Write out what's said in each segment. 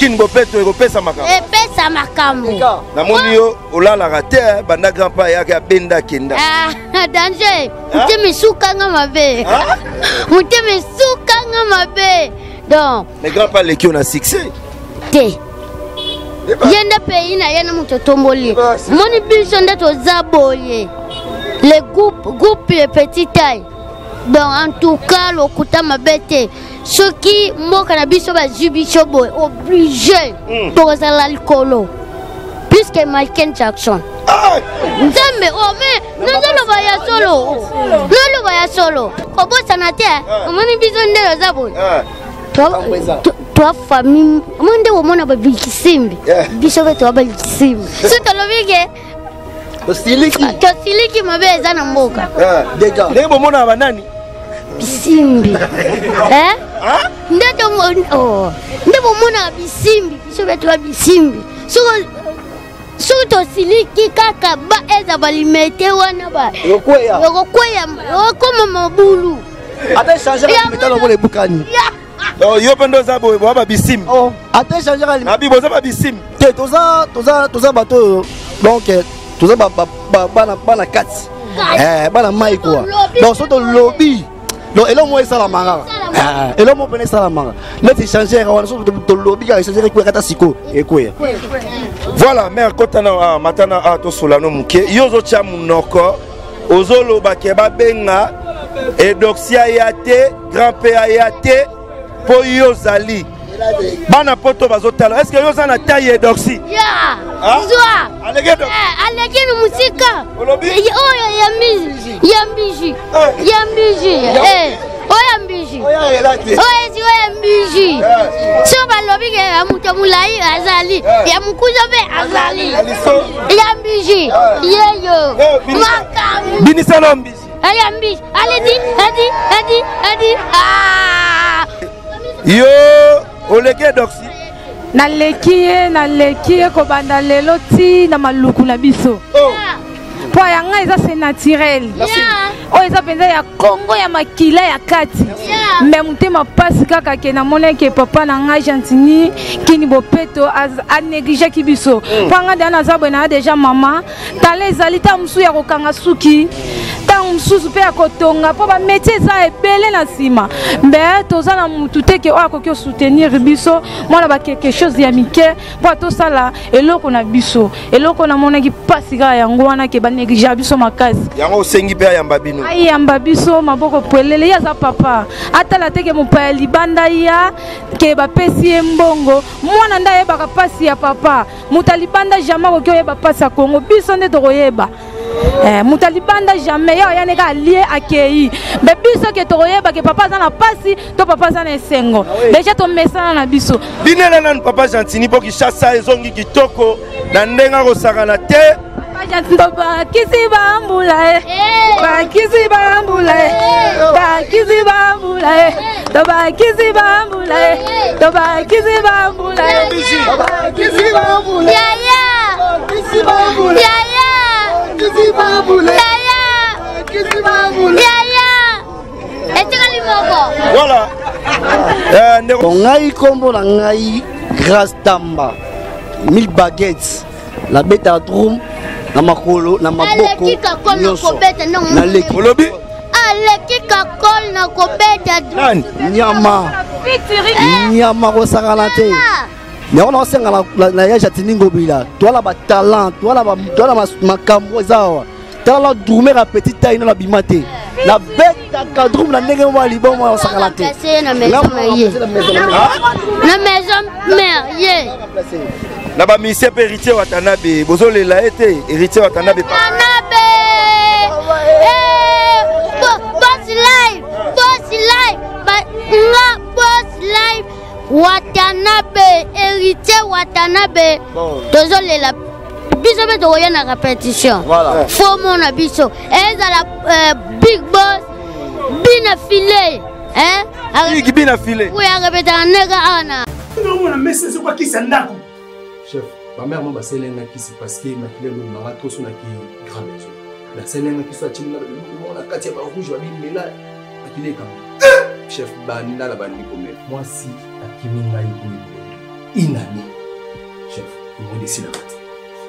KIN BOPETO ça m'a danger. Yenda pays na yena muto tomboli. Moni bilson dato zaboye. Les groupes les petites tailles. Donc en tout cas le kuta mabete. Ceux qui mo cannabis soba jubisho boy obligé pour ça l'alcool. Puisque Michael Jackson. Nzambe oh mais nzalo vaya solo. Nzalo vaya solo. Kobo sanate moni bilson dato zaboye. Trois familles, on a pas vu qui simple. Bishop, tu as pas vu qui simple. C'est un homme qui est. Qui m'a fait un amour. D'accord, les moments à banane. Simple. Hein? Hein? Oh, les moments à bisimbi. Bishop, tu as bisimbi. Surtout si les caca bas et à baliméter ou à bas. Comme mon boulot. Après, changer le métal dans les boucanis. Oh, yo pendo za bo ba bisim. Oh, attention général. Na bi bo za ba bisim. Te toza bato donc toza ba na kat. Eh, ba na mai quoi. Donc soto lobby. Donc elo mo esa la manga. Eh, elo mo pene esa la manga. Neti changer wa soto to lobby ka changer ko kata siko e ko ya. Voilà, mère kotana a matana a to solano muke. Yo zo tia munoko. Ozo lo ba ke ba benga. Et doxia yate, grand-père yate. Pour Yozali, Bana Poto Bazotalo, est-ce que Yozana taille d'oxy? Ya! Allégué le musique! Oh, Yambiji! Yambiji! Yambiji! Sobalobig à Moutamulaï, Azali! Yamukouzabe, Azali! Yambiji! Yeyo! Binisalombi! Yambiji! Allez-y! Yo, oleke doxi. Na lekie ko banda lelo ti na maluku na biso. Oh. Po yanga eza c'est naturel. Oh eza penza ya Congo ya makila ya kati. Même mutema passe kaka ke na moneke papa na nga Gentiny KIN BOPETO a négliger ki biso. Panga dana za bena déjà maman, tale zalita msu ya kokanga suki. Super cotonga pour métier ça et belle la cima mais tous à la moutouté que à quoi soutenir biso moi là quelque chose d'amique pour tout ça là et l'eau qu'on a biso et l'eau qu'on a mon équipe passe gars en guana qui va négliger biso ma case yango sengi père yambabino aïe yambabiso ma boko poelele ya za papa ata la teke mon père libanda ya ke ba pesi mbongo mwana ndaye ba passe ya papa mutalibanda jama ko yeba passe a Congo biso ne doyeba. Moutalibanda jamais lié à Kéi. Mais biso que tu papa n'a pas si, ton papa n'a pas déjà ton message n'a biso. Binelan papa Gentiny pour qui chasse à Zongi qui toko, la nenga rosaranate. Papa Kisi Bamboulaye. Papa Kisi Bamboulaye. Papa Kisi Bamboulaye. Papa Kisi Bamboulaye. Papa Kisi Bamboulaye. Papa Kisi Bamboulaye. Kisi Bamboulaye. Kisi Bamboulaye. Kisi Bamboulaye. Et tu as l'immobo. Voilà. On a eu combo la ngai grâce tamba. 1000 baguettes. La bête à drum. Na makolo, na maboko. Na leki. Olobi. Aleki kakol na kobeta drum. Nyama. Nyama rosagalate. Mais on enseigne à Gentiny Ngobila. Toi là, talent, toi là, ma camoisa. Toi là, dormir à petite taille, non, la bimate. La bête à cadrum, la nègre, moi, liban, moi, on s'en la tête. La maison mère, yeah. La bamie, c'est héritier Watanabe. Bozo, il a été héritier Watanabe. Watanabe! Boss life! Boss life! Boss life! Watanabe, héritier Watanabe. Désolé, la biso met rien à répétition. Voilà. Faut mon abisso. Et la big boss, bien affilé. Hein? Big bien affilé. Oui, à répéter un nègre Anna. Non, on a messé, c'est quoi qui s'en a? Chef, ma mère m'a passé l'un qui s'est passé, ma fille m'a raté son acquis grave. La scène qui soit chimnée, la catière rouge, la mille là, à qui les camps. Chef, banina la banni comme moi si. Qui m'a dit que une année. Chef, il m'a décidé la partie.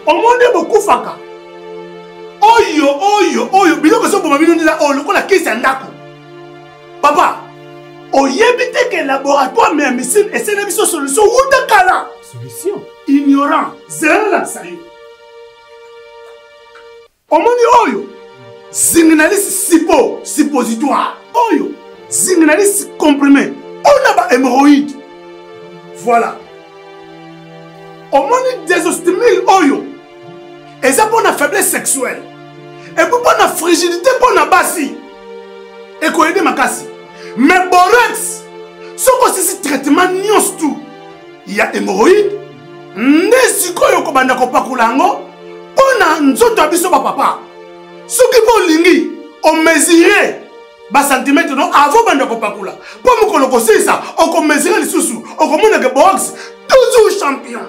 On m'a beaucoup faka. Oyo, oyo, oyo. Bilo que ça pour ma vie, on a le coup la caisse à Ndako. Papa, on y évite que le laboratoire met un missile et c'est une solution. Où t'es cala? Solution? Ignorant. Zéro là, ça y est. On m'a dit oyo. Signaliste sipo, suppositoire. Oyo. Signaliste comprimé. On a un hémorroïde. Voilà. On m'a dit désostimile oyo. Et ça pour la faiblesse sexuelle. Et pour la fragilité pour la basse. Et qu'on aide ma casse. Mais borax, ce qu'on sait c'est traitement nions tout. Il y a hémorroïdes. N'est-ce qu'on y a pas coulango? On a un autre abisso papa. Ce qui vaut l'ingui, on mesurait. Bas centimètre non avant bande ko pakula pour me colocoser ça on ko mesurer les sous on ko mona ke box toujours champion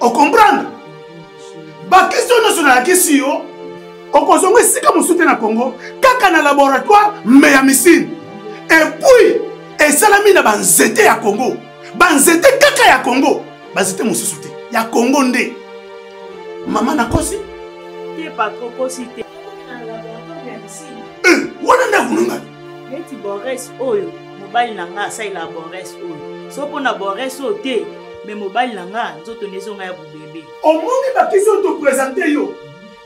on comprendre ba question nationale qui si yo on ko zongo sika mo soutenir Congo kaka na laboratoire mais ya missile et puis et salami na banzete ya Congo banzete kaka ya Congo banzete mo soutenir ya Congo ndé maman na kosi té pas trop kosi té na laboratoire ya missile. Neti Borès oyo mobali nanga sa ila Borès oyo so pona Borès oyo te mais mobali nanga nzoto nezonga ya bébé omoni ba kiso to présenter yo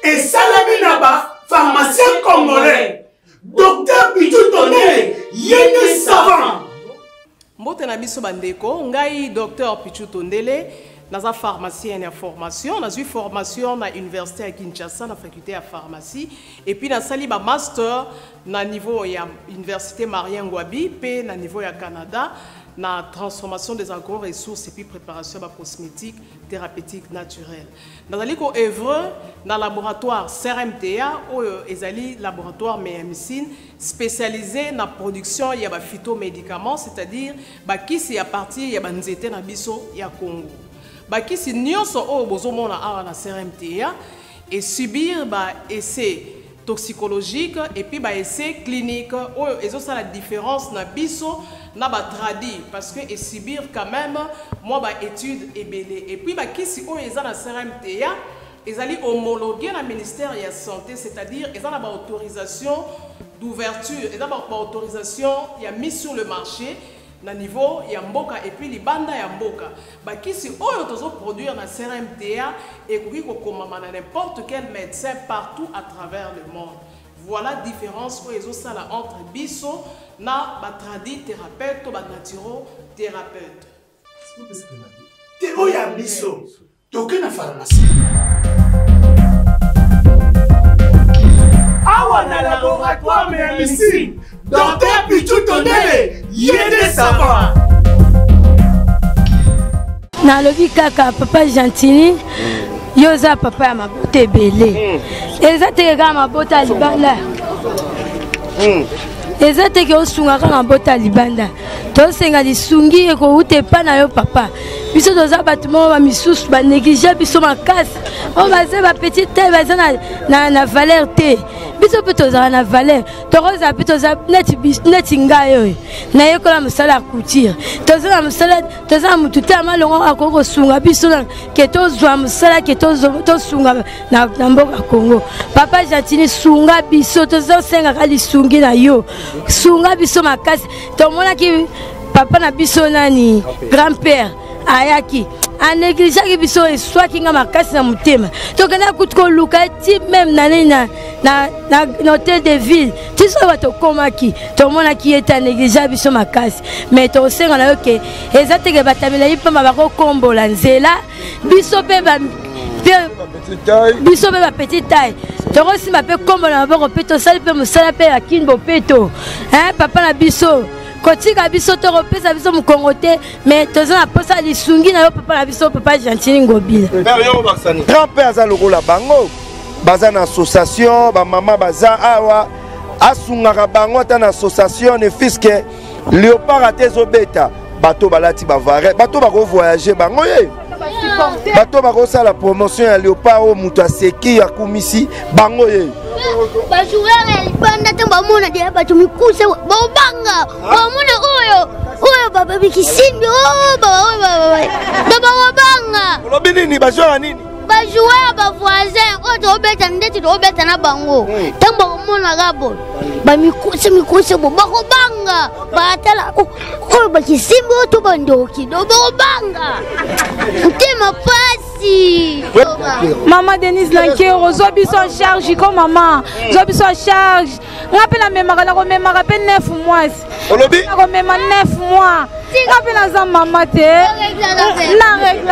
et salami na ba pharmacien congolais docteur Bidou Tonné yene savant mbote na biso bandeko ngai docteur Pichu Tondele naza pharmacienne en formation nazui formation na université à Kinshasa na faculté à pharmacie et puis na sali ba master na niveau ya université Marien Ngouabi pe na niveau ya Canada na transformation des agro-ressources et puis préparation ba cosmétique thérapeutique naturelle nazali ko œuvre na laboratoire CRMTA oyo ezali laboratoire médecine spécialisé na production ya ba phytomédicaments c'est-à-dire ba kisi à partir ya ba nzete na biso ya Congo. Bakisi nyonso o bozomona ara na CRMTA et subir ba essai toxicologique et puis ba essai clinique o ezo ça la différence na biso na ba tradi parce que et subir quand même moi ba étude ebele et puis bakisi o eza na CRMTA ezali homologué na ministère ya santé c'est-à-dire eza na ba autorisation d'ouverture eza ba autorisation ya mise sur le marché na niveau ya mboka et puis libanda ya mboka bakisi oyo tozo produire na CRMTA et koki ko komama na n'importe quel médecin partout à travers le monde. Voilà différence oyo ezo sala entre biso na ba tradi thérapeute to ba naturo thérapeute. Te oya biso toke na pharmacie. Awa na laboratoire mais ici Docteur Pichu Tondele, yéde savant. Na lobi kaka papa Gentiny, yoza papa ma bote belé. Ezate ga ma bota libanda. Ezate ke osunga ka ma bota libanda. To senga lisungi eko ute pa na yo papa. Biso doza batumo ba misusu ba négliger biso makasi. On va se ba petite taille ba na valeur te. Biso petoza na valeur toroza petoza net ngayo na yekola musala couture toza musala toza mututya malongo akoko sunga biso ke tozwa musala ke tozo sunga na mboka Congo papa Gentiny sunga biso toza senga kali sungi na yo sunga biso makasi tomona ki papa na biso nani grand-père ayaki a négligé que biso et soit kinga makasi na mutema to kana kutko luka ti même na hôtel de ville ti so bato koma ki to mona ki eta négligé biso makasi mais to senga na yoke ezate ke batamela yipa mabako kombola nzela biso pe ba biso pe ba petite taille to rosi ma pe kombola mabako pe to sale pe musala pe ya KIN BOPETO hein papa na biso kotika biso to repesa biso mukongote mais tozana posa lisungi na yo papa na biso papa Gentiny Ngobila père yo baksani grand père za lokola bango bazana association ba mama baza awa asungaka bango ta na association ne fiske leopard atezo beta bato balati bavare bato bako voyager bango ye bato bako sala promotion ya leopard o mutu aseki akumisi bango ye ba jouer les bandes de bamona de ba tu mikusa ba banga ba mona oyo Oh baba biki signe oh baba baba baba nini ba joueur nini ba joueur ba voisin o to beta ndeti to beta na bango tamba mona gabo ba mikose bo ba ko banga ba tala ko ba kisimbe o to bandoki do ba banga tema pasi maman Denise Lankero zobi son charge comme maman zobi son charge rappelle la mémoire la mémoire rappelle 9 mois olobi la mémoire 9 mois rappelle la maman te la règle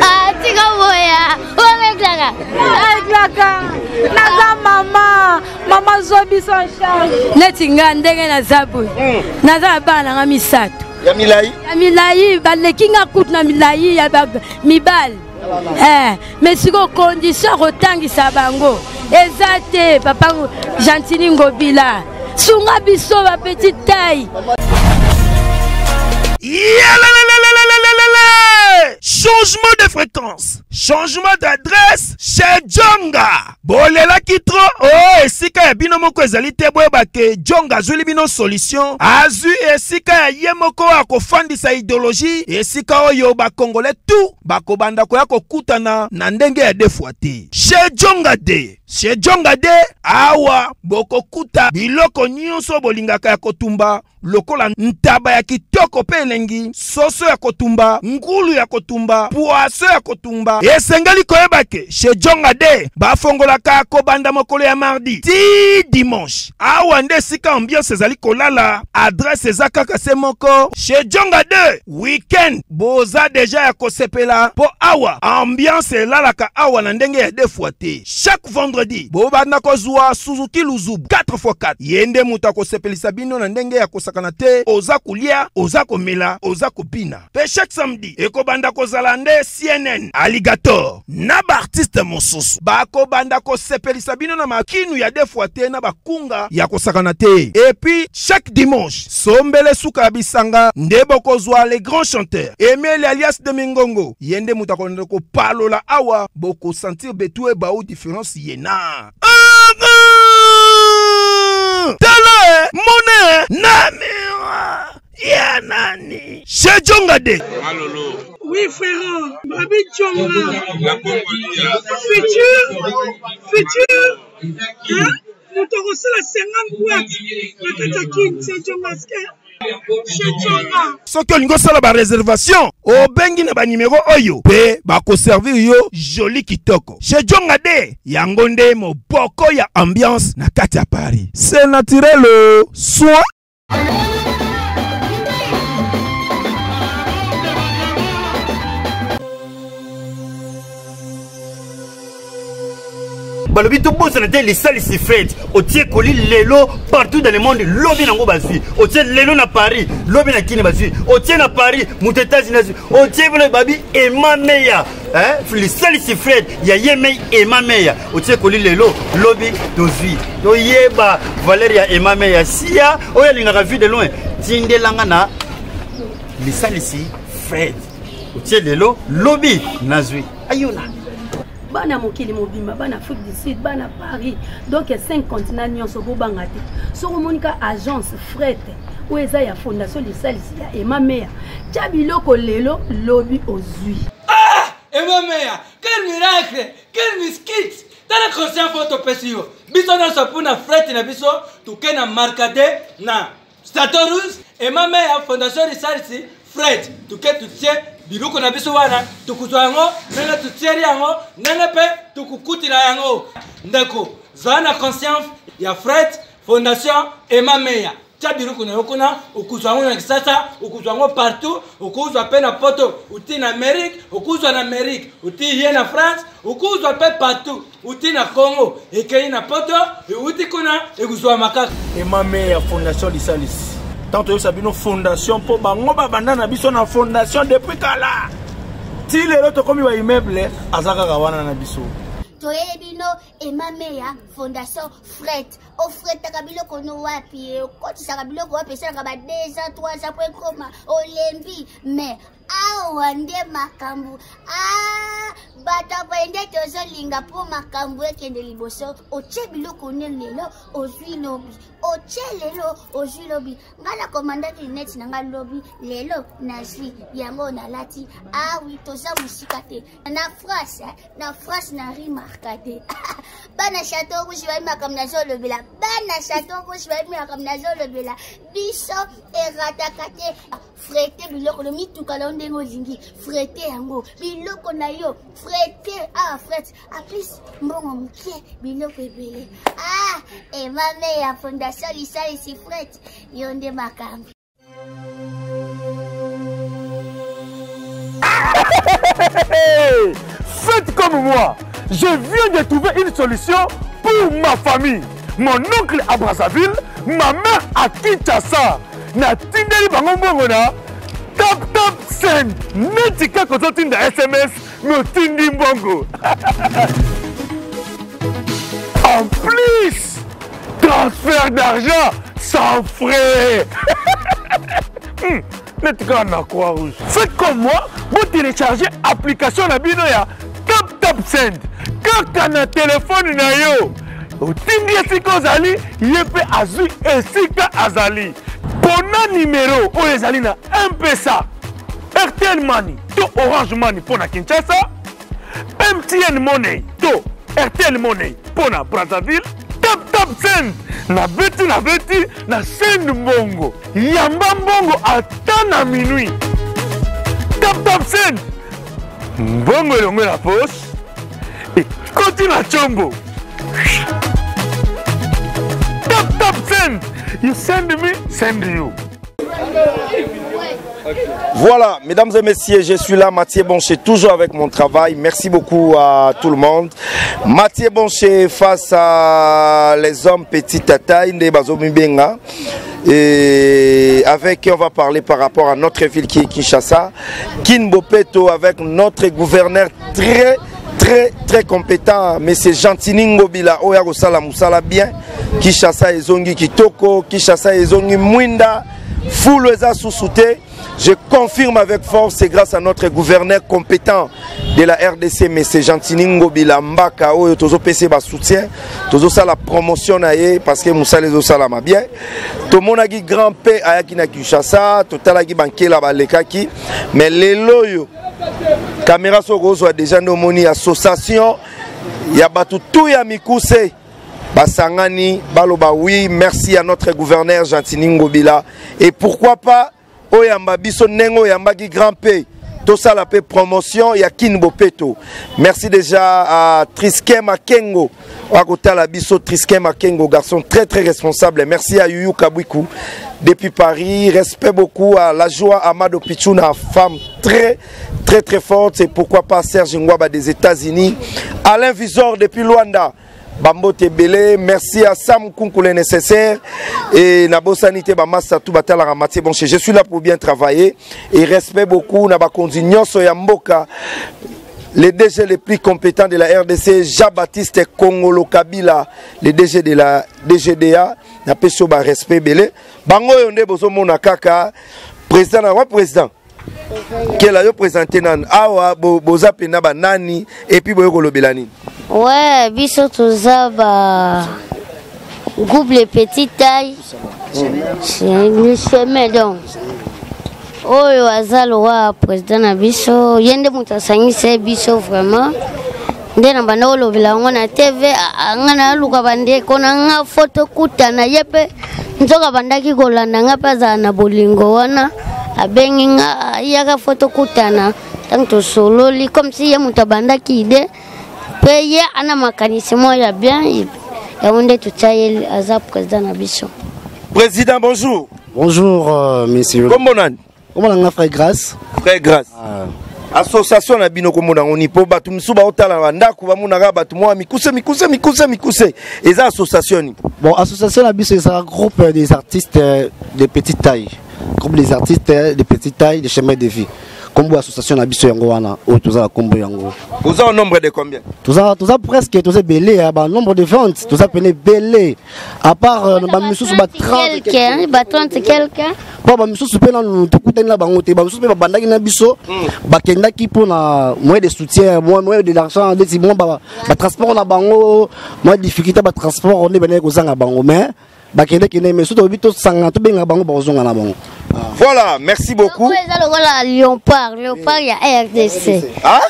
ah tu maman zobi son charge netinga ndenge na zabu na zaba na misato ya milai balekinga kutna milai ya mibal eh mais siko condition rotangisa bango ezate papa Gentiny Ngobila sunga biso ba petite taille changement de fréquence, changement d'adresse chez Djonga. Bolela kitro, oh esika ya bino moko ezali te boyeba ke Djonga azuli bino solution. Azu esika ya yemoko akofandisa idéologie, esika oyo ba Congolais tout bakobanda ko yakokutana na ndenge ya defwa te. Chez Djonga de chez Djonga de awa bokokuta biloko nyonso bolingaka ya kotumba lokola ntaba ya kitoko pe elengi soso ya kotumba ngulu ya kotumba poaso ya kotumba esengeli koyeba ke chez Djonga de bafongolaka kobanda mokolo ya mardi ti dimanche awa nde sika ambiance ezali kolala adresse ezakaka se moko chez Djonga de weekend boza deja ya kosepela po awa ambiance elalaka awa na ndenge ya defwa te chaque vendredi bobanda kozwa Suzuki Luzubu 4x4 yende muta kosepelisa bino na ndenge ya kosakana te oza kulia oza komela oza kopina pe chaque samedi ekobanda kozala nde CNN Alligator na baartiste mosusu bakobanda kosepelisa bino na makinu ya defwa te na bakunga ya kosakana te et puis chaque dimanche sombele suka bisanga nde bokozwa les grands chanteurs Emeli alias de Mingongo yende muta konde ko palola awa boko sentir betue bao différence yena Tele mone namiwa ya nani chez Djonga de Malolo. Oui frère Babi Djonga futur hein nous te recevons la 50 boîtes chez Djonga soki olingo sala ba réservation obengi na ba numéro oyo pe ba ko servir yo joli kitoko chez Djonga de yango nde moboko ya ambiance na kati ya Paris c'est naturel soin Balobi tout bosse dans les salles ici faites. Otier colis lelo partout dans le monde. Lobby nango bazui. Otier lelo na Paris. Lobby na Kine bazui. Otier na Paris. Moutetazi nazi. Otier bolo babi emameya. Hein? Les salles ici faites. Ya yemei emameya. Otier colis lelo lobby dozui. No yeba Valeria emameya sia. Oya linga vu de loin. Tinde langana. Les salles ici faites. Otier lelo lobby nazui. Ayona. Bana mokili mobimba bana Afrique du Sud bana Paris donc 5 continents nyonso bobangati so monika agence fret ou eza ya fondation de salisi ya Emamea chabiloko lelo lobby ozui ah Emamea quel miracle quel miskit tala conscient photo pesio biso na sapuna fret na biso tukena markade na statorus Emamea fondation de salisi fret tuketu tie biloko na biso wana tukuzwa yango nanga tutieri yango nanga pe tukukutila yango ndeko zana conscience ya Fred fondation Emamea tia biloko na yokona ukuzwa yango na kisasa ukuzwa yango partout ukuzwa pe na poto uti na Amerique ukuzwa na Amerique uti hier na France ukuzwa pe partout uti na Congo ekei na poto uti kuna ekuzwa makaka Emamea fondation lisalis tant que ça une fondation pour bango babandana biso na fondation depuis kala ti lelo to komi ba immeuble azaka kawana na biso to ebino Emamea fondation fret au fret kabilo kono wapi ko ti sakabilo ko wapi sanga ba 200 300 point koma olembi mais awa ndema kambu ah bata bende tozolinga po makambo ekende liboso otie biloko lelo ozwi lobi otie lelo ozwi lobi nga na komandaki net na nga lobi lelo nazwi yango nalati ah oui toza musika te na France na remarka te bana chateau rouge ba makam na zo lobela bana chateau rouge ba makam na zo lobela biso erataka te frete biloko le mituka la ndengo zingi frete yango biloko na yo frete ah frete a plus mbongo mukie biloko ebele ah e mame ya fondation lisali si frete yonde makam faites comme moi. Je viens de trouver une solution pour ma famille. Mon oncle à Brazzaville, ma mère à Kinshasa. Na tindeli bango mbongona. Top Top Send. Netika koto tinda SMS, no tindi mbongo. En plus, transfert d'argent sans frais. Netika na croix rouge. Faites comme moi, vous téléchargez l'application la binoya. Top Top Send. Quand on a téléphone na yo, au tindi esika ozali, yepe azui esika azali. Bon numéro où les alliés na MPSA, MTN Money, to Orange Money pour na Kinshasa, MTN Money, to MTN Money pour na Brazzaville. Top Top Send, na beti, na send mbongo, yamba mbongo ata na minuit. Top Top Send, mbongo elongo na poche. Et continue à chombo. Top Top Send. You send me, send you. Voilà, mesdames et messieurs, je suis là, Mathieu Bonché, toujours avec mon travail. Merci beaucoup à tout le monde. Mathieu Bonché face à les hommes petite taille, et avec qui on va parler par rapport à notre ville qui est Kinshasa. KIN BOPETO avec notre gouverneur très compétent, mais c'est Gentiny Ngobila, Oya Rosala Moussala bien, Kinshasa Ezongi Kitoko, Kinshasa Ezongi Mwinda, Fouloueza Soussouté. Je confirme avec force, c'est grâce à notre gouverneur compétent de la RDC, mais c'est Gentiny Ngobila Mbaka, Oyo Tozo PC Bas soutien, Tozo Sala promotion naye, parce que Moussala Ezo Salama bien. Tomonagi Grand P Ayakina Kinshasa, Totalagi Bankela Balekaki, mais les loyaux. Caméra Sogozo a déjà nommé association. Il y a tout ya mikuse. Basangani, Baloba, oui, merci à notre gouverneur Gentiny Ngobila. Et pourquoi pas, Oyamba Biso Nengo, Yambagi Grand P. Tout ça la paix promotion, il y a KIN BOPETO. Merci déjà à Triskem Akengo. Agota la biso Triskem Akengo, garçon très responsable. Merci à Yuyu Kabwiku depuis Paris. Respect beaucoup à la joie Amado Pichuna, femme très forte. C'est pourquoi pas Serge Ngwaba des États-Unis. Alain Visor depuis Luanda. Bambo Tebele, merci à Sam Kunku le nécessaire et Nabo Sanité Bamassa tout batala Ramatié Bonché. Je suis là pour bien travailler et respect beaucoup Naba Kondignon Soyamboka, les DG les plus compétents de la RDC, Jean-Baptiste Kongolo Kabila, les DG de la DGDA, Napeso ba respect belé. Bango yonde bozo mona kaka président na wa président. Qu'elle a représenté nan awa boza pena banani et puis boyo kolobelani. Ouais, biso toza ba groupe les petites tailles. C'est une semaine donc. Oh yo azal wa président na biso, yende muta sangise biso vraiment. Ndena bana olobela ngona TV ngana luka bande kona nga photo kutana yepe nzoka bandaki kolanda ngapa za na bolingo wana. Abenginga yaga photo kutana tanto solo li comme si ya mutabanda kide. Paye ana makanissimo ya bien ya onde tutaye azap président na biso. Président bonjour. Bonjour monsieur. Comment on a frère grâce. Association na bino komona ngoni po batu msuba otala na ndaku ba munaka batu mwa mikuse. Et ça association ni. Bon association na biso c'est un groupe des artistes de petite taille. Groupe des artistes de petite taille, de chemin de vie. combo association na biso yango wana o toza combo yango. Vous avez un nombre de combien? Toza presque toza belé ba nombre de ventes, toza pené belé. À part ba misusu ba 30 quelqu'un, ba 30 quelqu'un. Ba ba misusu pe na to kutani na bango te, ba misusu pe ba bandaki na biso, ba kendaki po na moyen de soutien, moyen de l'argent, des bon ba transport na bango, moyen de difficulté ba transport on est bené ko zanga bango mais voilà, merci beaucoup. Léopard, il y a RDC. Ah?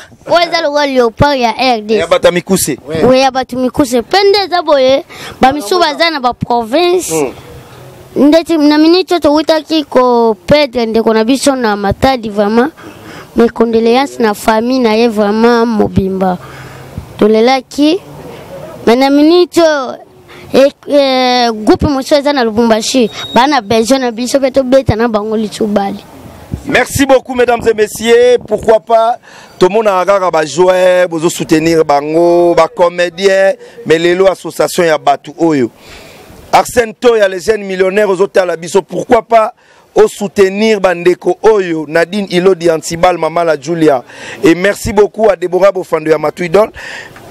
Léopard, il y a RDC. Il y a Batamikousse. Oui, il y a Batamikousse. Pendez aboyé, Bamisubazana, la province. Na minute to witaki ko pedre nde kona biso na matadi vraiment. Mes condoléances na famille na ye vraiment mobimba. To lelaki. Mais na minute et groupe monsieur Zana Lubumbashi bana besoin na biso beto beta na bango litubali. Merci beaucoup mesdames et messieurs, pourquoi pas tout le monde a regardé ba jouer bozo soutenir bango ba comédien mais lelo association ya batu oyo Arsène to ya les jeunes millionnaires aux hôtels la biso pourquoi pas au soutenir bandeko oyo Nadine Ilodi Antibal Maman la Julia et merci beaucoup à Deborah Bofando ya Matuidon.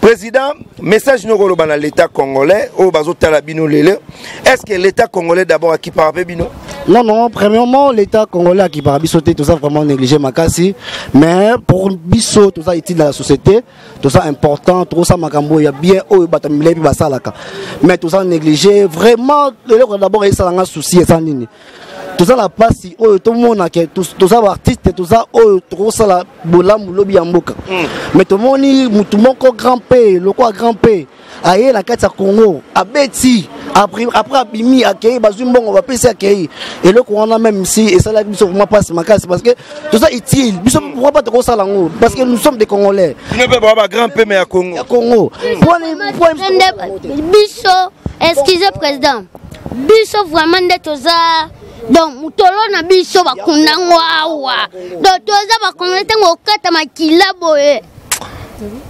Président, message nous relevant à l'État congolais, au Bazotalabino Lele. Est-ce que l'État congolais d'abord a qui parle Bino? Non, non, premièrement, l'État congolais a qui parle Bissoté, tout ça vraiment négligé Makassi. Mais pour Bissot, tout ça utile dans la société, tout ça important, tout ça Makambo, il y a bien haut, Batamile, Bassalaka. Mais tout ça négligé, vraiment, d'abord, il y a un souci, et ça ligne. Tout ça la passe, tout le monde a tout ça artiste, tout ça, tout ça la bola moulobi amboka. Mais tout le monde est grand père, le quoi grand père, aïe la carte à Congo, à Betty, après Bimi, à Kei, Bazumbo, on va passer à Kei. Et le courant même ici, et ça là, nous sommes pas ma casse parce que tout ça est utile, nous sommes pas de ça là parce que nous sommes des Congolais. Nous ne pouvons pas grand père, mais à Congo. À Congo. Bisso, excusez président, Bisso vraiment d'être aux arts. Donc, mutolo na biso bakunda ngwawa. Donc, toza bakonete ngokata makilabo e.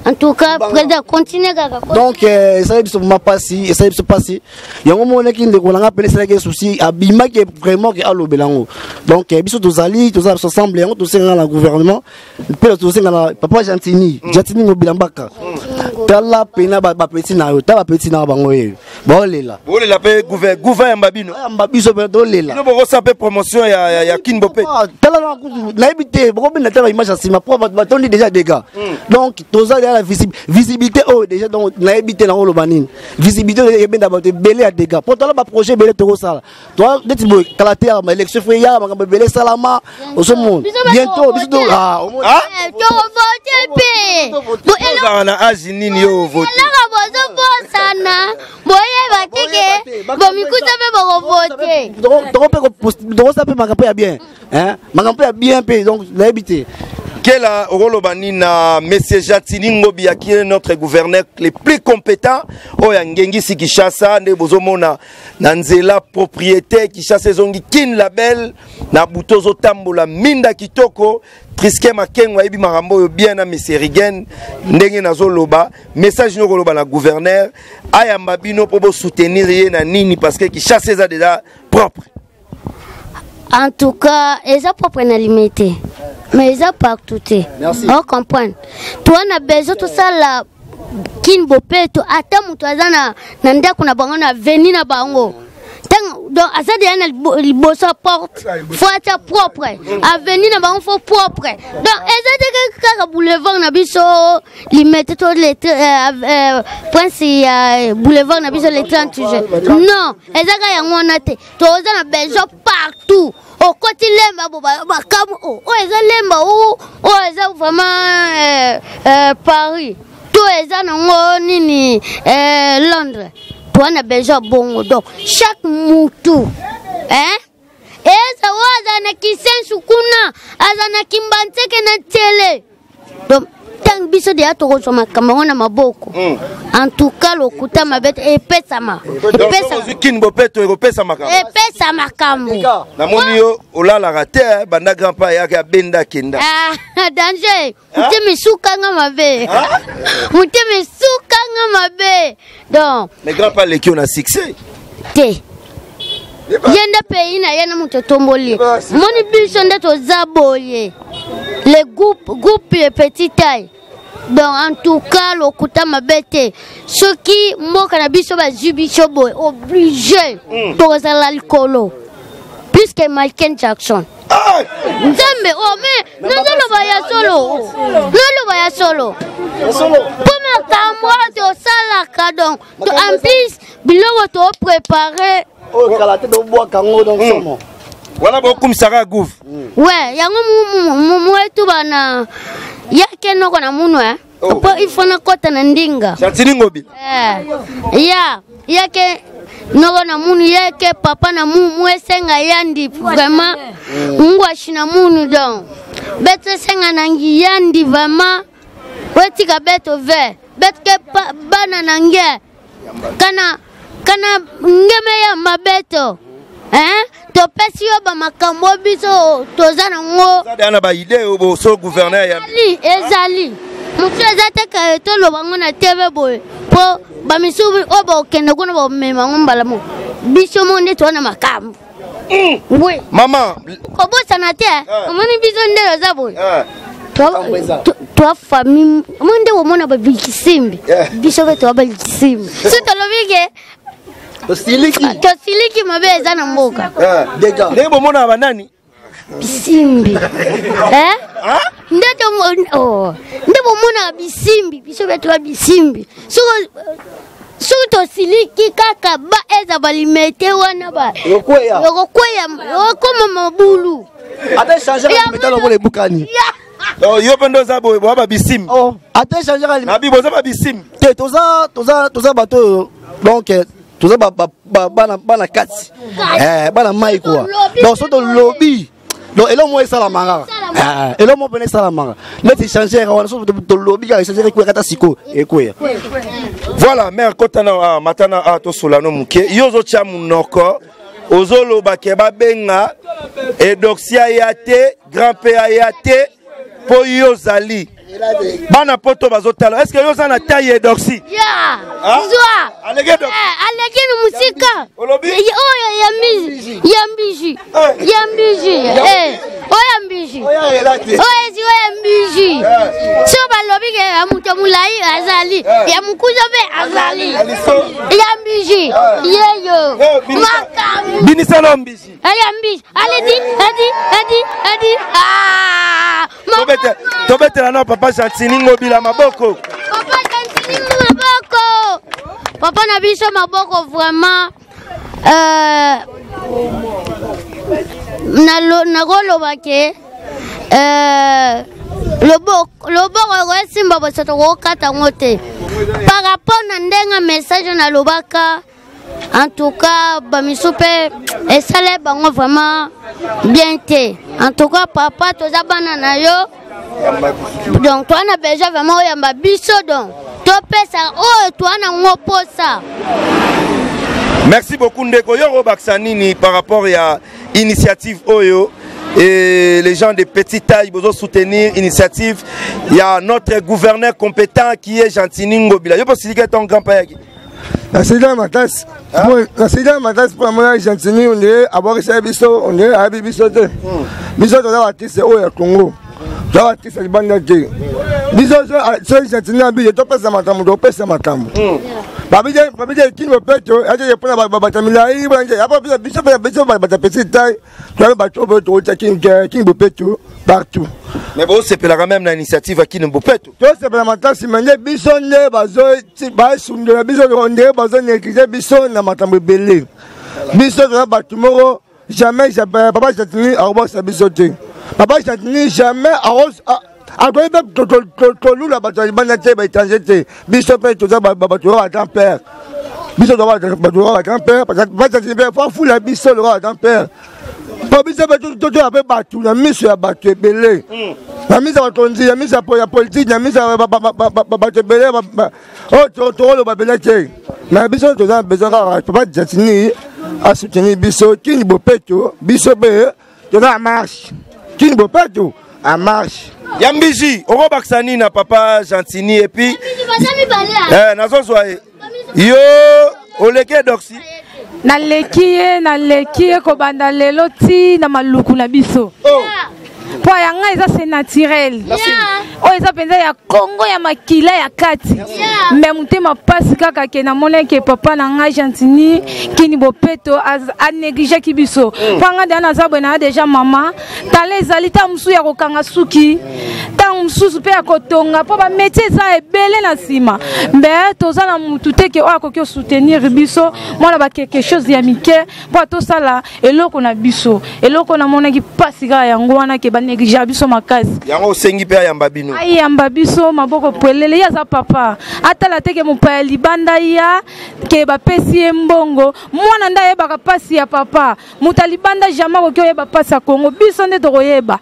En tout cas, président continue kaka. Donc, ça y biso ma passi, ça y biso passi. Yango mona ki ndeko langa pele sala ke souci abima ke vraiment ke alobelango. Donc, biso tozali, toza ensemble yango tosenga na gouvernement. Pele tosenga na papa Gentiny Ngobila mbaka. Tala pena ba petit na yo, tala petit na bango e. Bolela. Bolela pe gouvernement mbabino. Mbabiso pe dolela. No boko sape promotion ya KIN BOPETO. Tala na ku na ibité, boko bena tala image asima pour ba tondi déjà des gars. Donc toza déjà la visibilité oh déjà donc na ibité na holobanine. Visibilité e ben d'abord belé à des gars. Pour tala ba projet belé to sala. Toi dit bo kala terre ma élection fou ya ma belé salama au ce monde. Bientôt biso ah to voter pe. Bo elo na azini ni yo voter. Sana notre gouverneur les plus compétents au Yangengi si Kinshasa ne bozomona nanzela propriété Kinshasa zongi kin label na butozo tambola minda kitoko Triske Makeng wa ibi marambo bien na miserigen ndenge nazo loba message no loba na gouverneur ayamba bino pour soutenir yé na nini parce que Kinshasa ça déjà propre. En tout cas, ils ont propre na limité. Mais ils ont partout. Merci. On comprend. Toi na besoin tout ça la KIN BOPETO atamu to azana na ndako na bango na veni na bango. Donc, à ça, il faut sa porte, il faut être propre, avenir, il faut propre. Donc, ça, boulevard, il mettait tous les princes, boulevard, les 30 sujets. Non, ça, il a besoin partout. Au côté, il vraiment Paris. Tout ça, Londres. On a besoin bongo donc chaque moutou hein et ça on a qui sensukuna azana kimbanteke na télé donc tant biso de atoko soma kamona na maboko en tout cas lokuta mabet epesa KIN BOPETO epesa makambo na moni yo olala ka te banda grand pa ya ka benda kenda ah danger mutemi suka nga mabe mutemi suka nga mabe donc les grands pas les qui ont un succès. Yende pays na yena mutotomboli. Moni bilsonde to zaboye. Les groupes de petite taille. Donc en tout cas le kuta mabete. Ceux qui mo cannabis ba zubisho boy obligé to za l'alcool. Plus que Michael Jackson. Nzambe oh mais non lo baya solo. Pour camarade au salaka donc en plus biloko to préparer. Oh, calaté de bois, kango dans le monde. Voilà beaucoup ça gouf. Ouais, yango mou tout bana. Ya keno kona munwa. Apo ifona kota na ndinga. Gentiny Ngobila. Eh. Ya ke noko na munu ya ke papa na mumu esenga yandi vraiment. Ngwa shina munu donc. Bete senga na yandi vraiment. Weti ka beto vert. Bet ke bana na nge. Kana ngeme ya mabeto hein to pesi oba makambo biso tozana ngo za dana ba idée obo so gouverneur ya ezali mutu ezate ka to lo bango na tebe boy po ba misubi obo kende kuna ba mema ngombala mo biso mo ndeto na makambo oui maman ko bosa na te amani biso ndelo za boy trois familles monde wo mona ba bikisimbi biso beto ba bikisimbi so to lo bige Tosiliki mabeza na mboka. Dega. Lebo mona ba nani? Bisimbi. Eh? Ndeto oh. Ndebo mona bisimbi, biso beto ba bisimbi. So tosiliki kaka ba eza balimete wana ba. Yokoya. Okoma mabulu. Ata changer le métal pour les bukani. Oh, yo pendo za bo ba bisimbi. Oh, ata changer le. Na bibo za ba bisimbi. Te toza bato donc tout ça bana kati bana mai quoi donc c'est le lobby donc et là moi ça la manga et là moi venais ça la manga notre échanger on sort de lobby qui échanger quoi kata siko et quoi voilà mère kotana matana a to solano muke yozo cha munoko ozolo bakeba benga et doxia yate grand père yate po yozali bana poto bazotalo est-ce que yoza na taille doxi allégué musika yambiji so balobi ke amuto mulai azali yamukuzo be azali yambiji yeyo makam binisalo mbiji yambiji adi ah tobetela na papa Gentiny Ngobila maboko Papa n'a vu ça maboko vraiment par rapport à un message na lobaka en tout cas bamisupe et ça les bango vraiment bien té en tout cas papa toza banana yo donc toi na besoin vraiment yamba biso donc merci beaucoup Ndeko Yoro Baksanini par rapport à l'initiative Oyo et les gens de petite taille besoin soutenir l'initiative. Il y a notre gouverneur compétent qui est Gentiny Ngobila. Je pense que ton grand-père. C'est dans ma classe. C'est dans ma classe pour moi, Gentiny, on est à Borisabiso, on est à Bibisote. Bisote, on a artiste Oyo Congo. Mais bon, c'est la même l'initiative à KIN BOPETO. Jamais papa Gentiny à revoir sa bisoterie. Papa Gentiny jamais à rose à quoi il va tolou la bataille banatée va étranger. Bisopé tout ça babatura à grand-père. Bisopé babatura à grand-père parce que papa Gentiny pas fou la bisoterie à grand-père. Papa Bisopé tout après batou la mise à battre belé. La mise à tonzi la mise à politique la mise à battre belé oh tolou le babaté. Mais bisopé tout ça besoin papa Gentiny à soutenir Bisso, KIN BOPETO, Bisso B, tu vas à marche. KIN BOPETO, à marche. Yambiji, on va baksani na papa Gentiny et puis. Nazo soye. Yo, oleke doxi. na lekie ko bandalelo ti na maluku na biso. Pour yanga c'est naturel. Oh ça penza ya Congo ya makila ya kati. Mais monte ma passe kaka ke na mona ke papa na nga Gentiny KIN BOPETO a négliger kibiso. Panga dana za bona déjà maman, tale zalita msu ya kokanga suki. Tant msu pe ya kotonga po ba métier za ebele na sima. Mais toza na mutu te ke o akokyo soutenir biso, mona ba quelque chose ya mike, po to sala eloko na biso. Eloko na mona ki passe ka yango wana ke Jabiso Makasi. Yango sengi pe yambabino. Ay yambabiso maboko pelele ya za papa. Ata la teke mon père libanda ya ke ba pesi mbongo. Mwana nda yeba ka pasi ya papa. Mutalibanda jamais ko yeba pasi ya Kongo. Biso nde to yeba.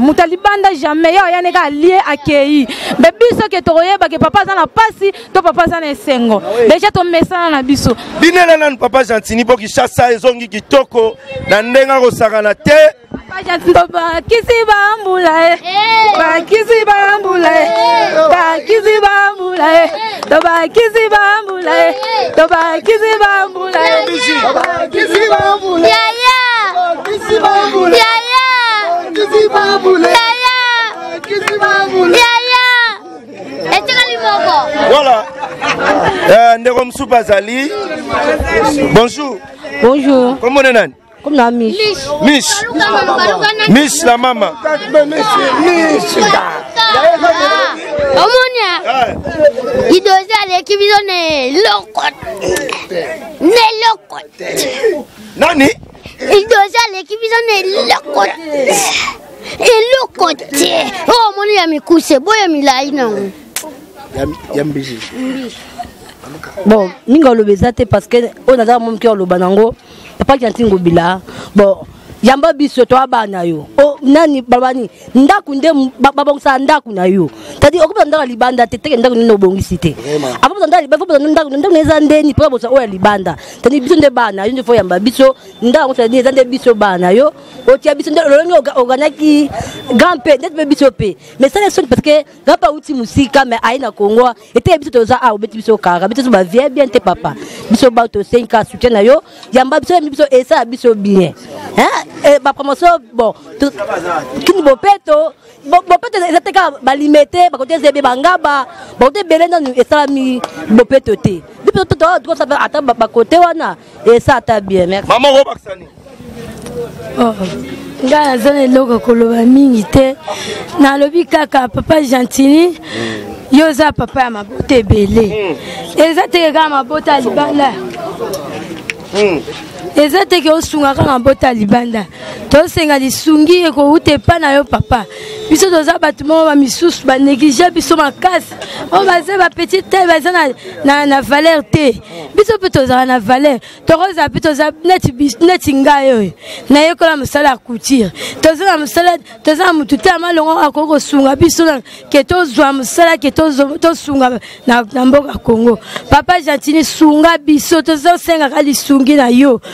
Mutalibanda jamais ya ya neka lié akei. Be biso ke to yeba ke papa za na pasi, to papa za na sengo. Deja to mesana na biso. Binela nan papa Gentiny bo ki chassa ezongi ki toko na ndenga ko sakana te. Papa Gentiny Voilà. Nderom Soupazali. Bonjour. Bonjour. Comment est-ce? Comme la Miss. Miss la maman. Miss. Il doit aller qui Nani? Il doit aller qui Oh mon ami, c'est beau, Bon, Mingongo bezate parce que on a mon cœur le banango. Papa Gentiny Ngobila. Bon, yamba biso to abana yo. Oh nani babani ndakunde babongsa ndakuna yo. Tadi okuba ndaka libanda tete ndakuna no bongisite. Apo ndali bafo ndakuna ezandeni po bosa o libanda. Tadi biso nde bana yo nde fo yamba biso ndako tadi ezande biso bana yo. O tia biso nde lonyo oganaki gampe nde biso pe. Mais ça c'est parce que gapa uti musika mais aina Kongo ete biso toza a obeti biso kaka biso ba vie bien te papa. Biso ba to 5 ans soutien na yo. Yamba biso et ça biso bien. Hein ba promotion bon KIN BOPETO c'est ba limité ba côté zebe bangaba ba côté belenda et ça mi BOPETO té BOPETO tout ça attend ba côté wana et ça ta bien merci maman robaxani oh nga zone logo koloba mingi té na lobi kaka papa Gentiny yoza papa ma beauté belé et ça té ka ma beauté libanda Et ça, c'est que vous avez libanda. Papa.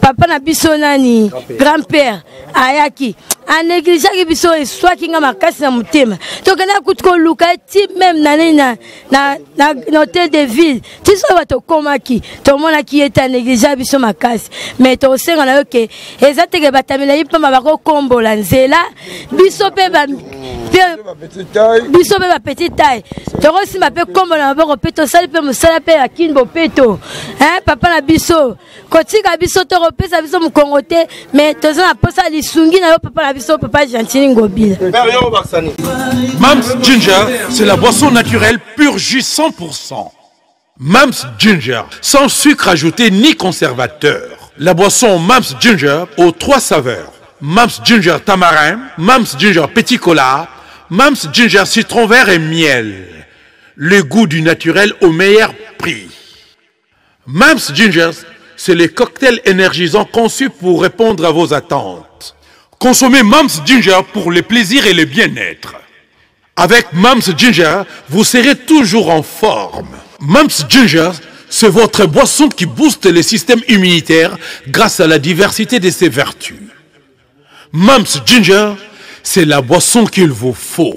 papa na biso nani grand-père ayaki a négliger ki biso histoire ki nga makasi na mutema to kana kutko luka ti même nanena na hôtel de ville ti so ba to koma ki tomona ki eta négliger biso makasi mais to senga na yoke ezate ke batamela yipa mabako kombola nzela biso pe ba Biso pe ba petite taille. Toro si ma pe kombo na ba repeto sali pe mo sala pe KIN BOPETO. Hein papa na biso. Kotika biso to repesa biso mo kongote mais toza na posa lisungi na yo papa na biso papa Gentiny Ngobila. Mams Ginger, c'est la boisson naturelle pur jus 100%. Mams Ginger, sans sucre ajouté ni conservateur. La boisson Mams Ginger aux 3 saveurs. Mams Ginger tamarin, Mams Ginger petit cola, Mams Ginger citron vert et miel. Le goût du naturel au meilleur prix. Mams Ginger, c'est les cocktails énergisants conçus pour répondre à vos attentes. Consommez Mams Ginger pour le plaisir et le bien-être. Avec Mams Ginger, vous serez toujours en forme. Mams Ginger, c'est votre boisson qui booste le système immunitaire grâce à la diversité de ses vertus. Mams Ginger, c'est la boisson qu'il vous faut.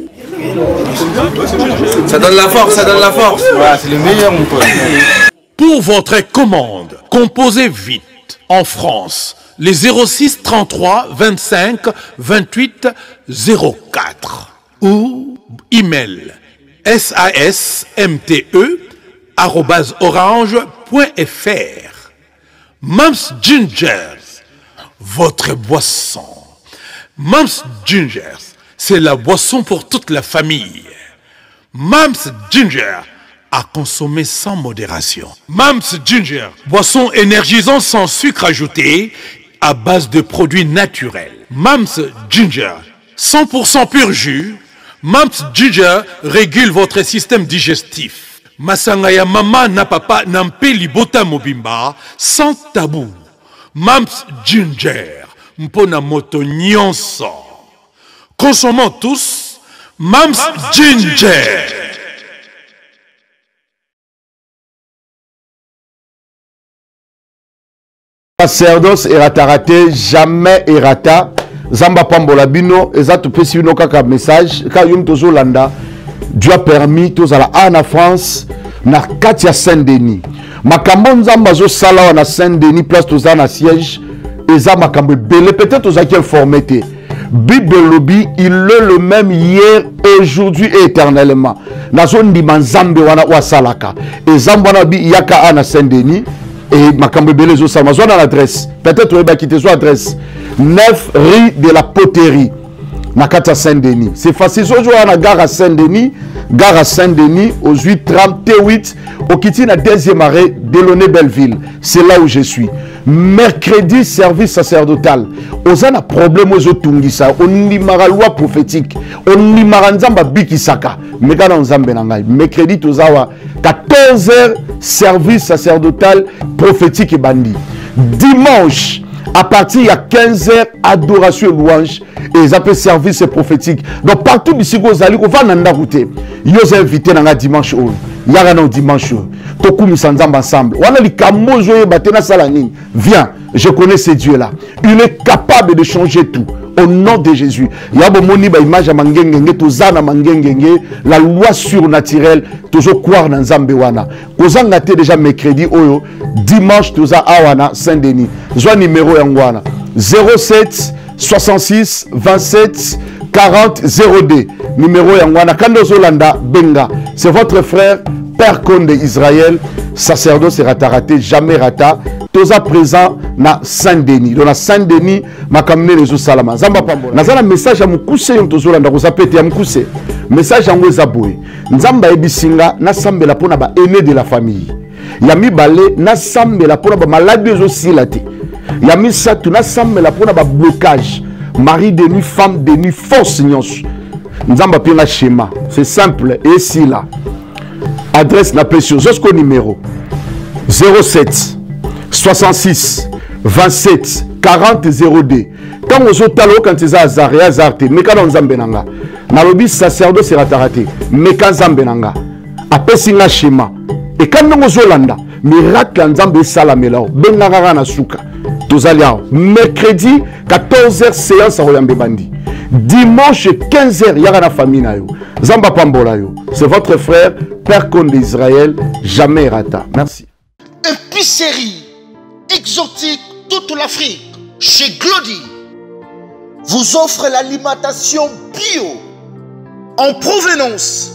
Ça donne la force, ça donne la force. Voilà, c'est le meilleur, mon pote. Pour votre commande, composez vite en France les 06 33 25 28 04 ou email sasmte@orange.fr. Mams Ginger, votre boisson. Mams Ginger, c'est la boisson pour toute la famille. Mams Ginger, à consommer sans modération. Mams Ginger, boisson énergisante sans sucre ajouté, à base de produits naturels. Mams Ginger, 100% pur jus. Mams Ginger régule votre système digestif. Masangaya mama na papa nampe libota mobimba, sans tabou. Mams Ginger, mpona moto nyonso. Consommons tous Mams Ginger. Sacerdoce erata raté, jamais erata. Zamba pambola bino, exact pesi bino kaka message. Ka yum tozo landa, Dieu a permis tozala ana France na katia Saint-Denis. Makambo nzamba zo sala wana Saint-Denis place tozana siège. Eza makambo belé peut-être tozaki informé té. Bible lobby, il est le même hier, aujourd'hui et éternellement. Na zone di manzambe wana wa salaka. E zamba na bi yaka ana Saint-Denis. Et ma cambébele Zosa, ma zone à l'adresse. Peut-être que tu as son adresse. 9 rue de la Poterie. Nakata Saint-Denis. C'est facile. Aujourd'hui, on a gare à Saint-Denis. Gare à Saint-Denis, aux 8h38. Au Kitty, la deuxième arrêt, Delaunay-Belleville. C'est là où je suis. Mercredi, service sacerdotal. On a un problème aux Otungisa. On y mara loi prophétique. On y mara nzamba bikisaka. Mais quand on zambe nangai. Mercredi, tozawa. 14h, service sacerdotal, prophétique et bandit. Dimanche, à partir de 15h, adoration et louange. Et ils appellent service prophétique. Donc partout, d'ici qu'on va dans la route. Ils ont invité dans la dimanche. Il y a un dimanche. Toku misanzamba ensemble. Voilà les camozo et batena salani. Viens, je connais ce Dieu-là. Il est capable de changer tout. Au nom de Jésus. Yabomoni ba image ya mangengenge tozana mangengenge la loi surnaturelle tozo croire na nzambe wana. Kozanga te déjà mercredi oyo dimanche toza awana Saint-Denis. Zwa numéro yango wana 07 66 27 40 02 numéro yango wana kando zolanda benga. C'est votre frère Père Kondé Israël, sacerdoce et rataraté, jamais rata. Toza présent na Saint-Denis. Donc na Saint-Denis, ma kamine les salama. Zamba pambola. Nazala message à moukouse yon tozo landa kozapete ya moukouse. Message à mouezaboué. Nzamba ebisinga, na sambe la pona ba aîné de la famille. Yami balé, na sambe la pona ba malade aussi late. Yami satou, na sambe la pona ba blocage. Mari de nuit, femme de nuit, force nyons. Nzamba pena schéma. C'est simple. Et si là. Adresse la pression. Jusqu'au numéro 07 66 27 40 02. Quand on se talo quand ils a zaré zarté, mais quand on zambenanga, nalobi sacerdoce sera taraté, mais quand zambenanga, après singa schéma. Et quand on se landa, miracle en zambe salamela, benagara na souka. Tozalia, mercredi 14h séance à Royambe Bandi. Dimanche 15h yarana famina yo. Zamba pambola yo. C'est votre frère Père Kondé Israël, jamais rata. Merci. Épicerie exotique toute l'Afrique chez Glody vous offre l'alimentation bio en provenance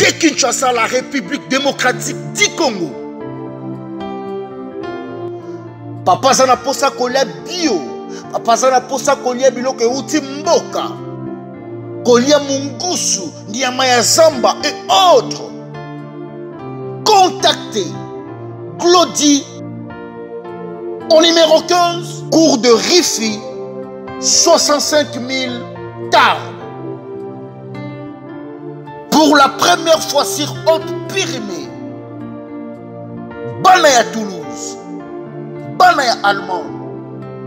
de Kinshasa, la République démocratique du Congo. Papa zana posa kolia bio, papa zana posa kolia biloko euti mboka, kolia mungusu, nyama ya zamba et autres. Contactez Glody au numéro 15, cours de Rifi, 65 000 Tarbes. Pour la première fois sur Haute-Pyrénées, Banaya Toulouse, Banaya Allemagne,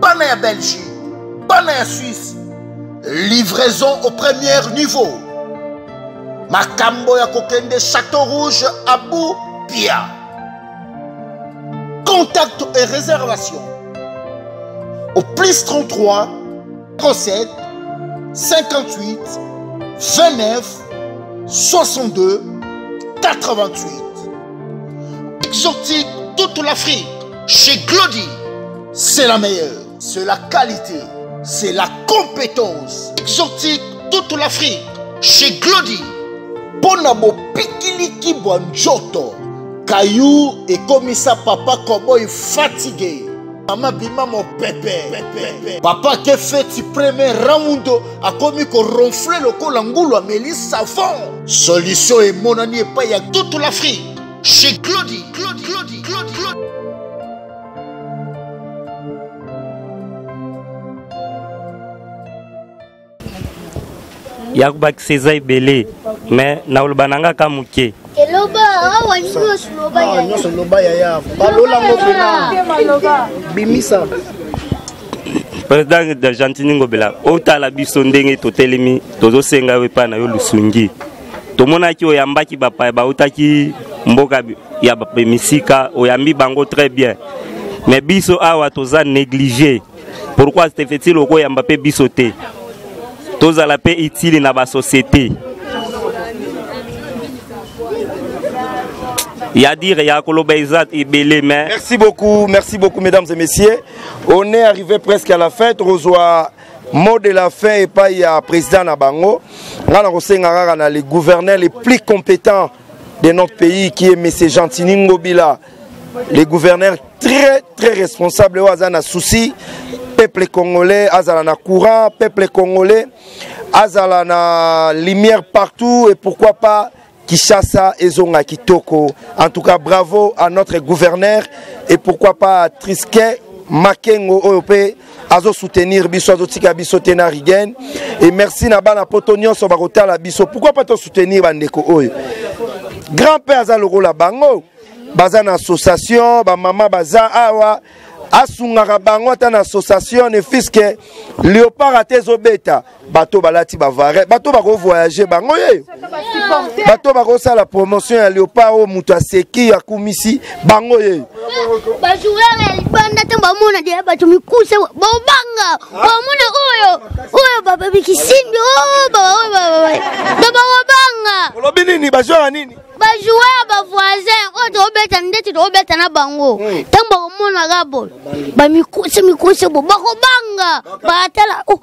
Banaya Belgique, Banaya Suisse, livraison au premier niveau. Makambo ya kokende Château Rouge à Boupia. Contact et réservation au plus 33 37 58 29 62 88. exotique toute l'Afrique. Chez Glody, c'est la meilleure. C'est la qualité. C'est la compétence. Exotique toute l'Afrique. Chez Glody. Bonabo pikili ki bonjoto. Caillou et comme ça papa comment il fatigué. Maman bima mon pépé. Papa qui fait le premier round a commis qu'on ronflait le col angoulou à Emeli savon. Solution et mon ami et pas y a toute l'Afrique. Chez Glody. Glody. Yakubak César Belé, mais Naulbananga Kamuke. Keloba, ah, on y va, Sloba. Ah, non, Sloba, yaya. Balola, Mobina. Bimisa. Président de Gentiny Ngobila, Ota la Bissondenge, Totelemi, Tozo Senga, Wepana, Yolusungi. Tomonaki, Oyambaki, Bapa, Bautaki, Mboka, Yabapemisika, Oyambi Bango très bien. Mais Bisso, Awa, Toza négligé. Pourquoi c'était fait-il au Koyambape Bissoté? Tous à la paix utile dans la société. Merci beaucoup mesdames et messieurs. On est arrivé presque à la fin. Rosoa mot de la fin et pas il y a président Nabango. On a les gouverneurs les plus compétents de notre pays qui est M. Gentiny Ngobila. Les gouverneurs très responsables. Ils ont un souci. Peuple congolais, azalana courant, peuple congolais, azalana lumière partout et pourquoi pas Kinshasa et Zonga Kitoko. En tout cas, bravo à notre gouverneur et pourquoi pas à Trisquet, Makengo, OEP, azo soutenir Bisso, azo tika Bisso Tenarigen. Et merci Nabana Potonion, Sobarota la Bisso. Pourquoi pas te soutenir Bandeko Oyo? Grand-père Azaloro la Bango, Bazan association, ba maman Bazan Awa. Asungara bango ta association ne fiske Léopard atezo beta bato balati bavare bato bako voyager bango ye bato bako sa la promotion ya Léopard o muta seki ya kumisi bango ye ba jouer libanda ta bamona de bato mikuse bobanga bamona oyo baba bikisimbi o baba banga lobi nini ba jouer nini ba jouer ba voisin o to beta ndeti to beta na bango tamba mona gabo ba mikuse bobako banga ba tala o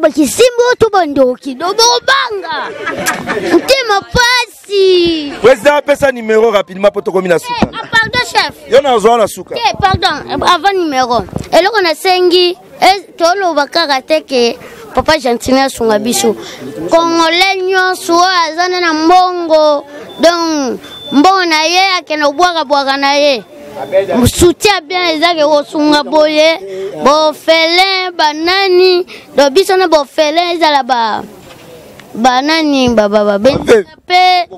ba kisimbi o to bandoki do banga tema pasi président pesa numéro rapidement pour to komina souka pardon chef yo na zo na souka pardon avant numéro et là on a sengi et to lo bakaka teke papa Gentiny asunga biso congolais nyonso azana na mbongo donc mbona ye akena bwaka na ye soutien bien les amis au sunga boye bofelin banani do biso na bofelin za la ba banani baba pe